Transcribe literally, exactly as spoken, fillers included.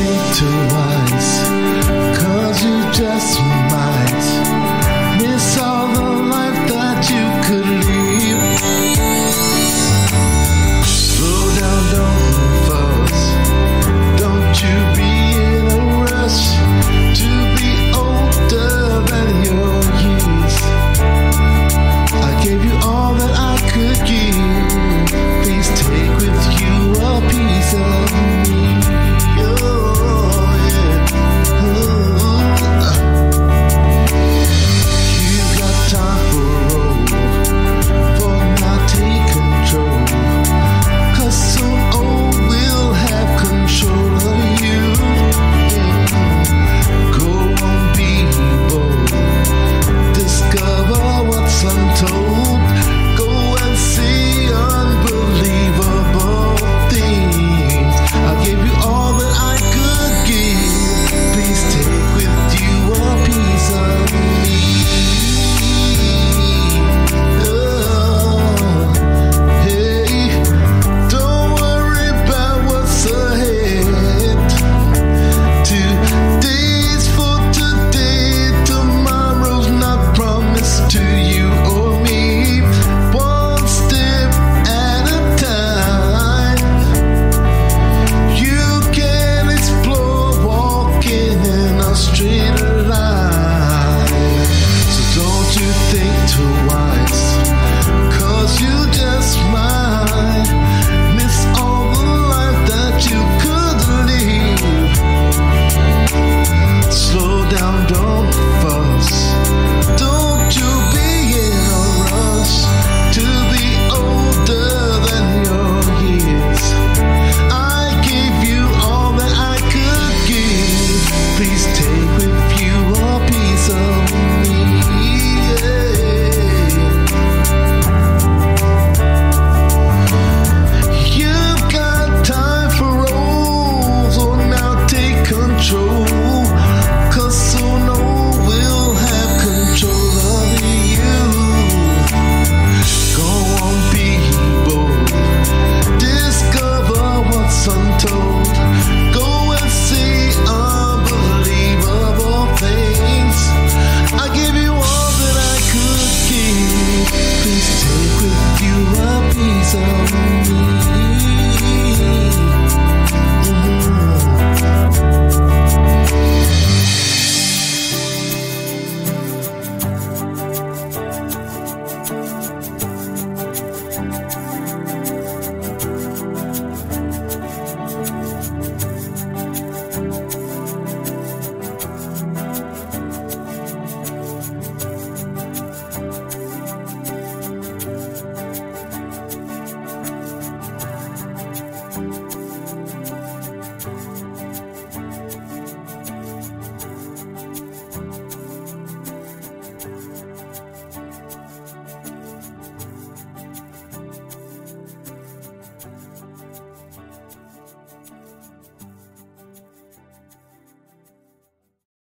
take to wise, cause you just remind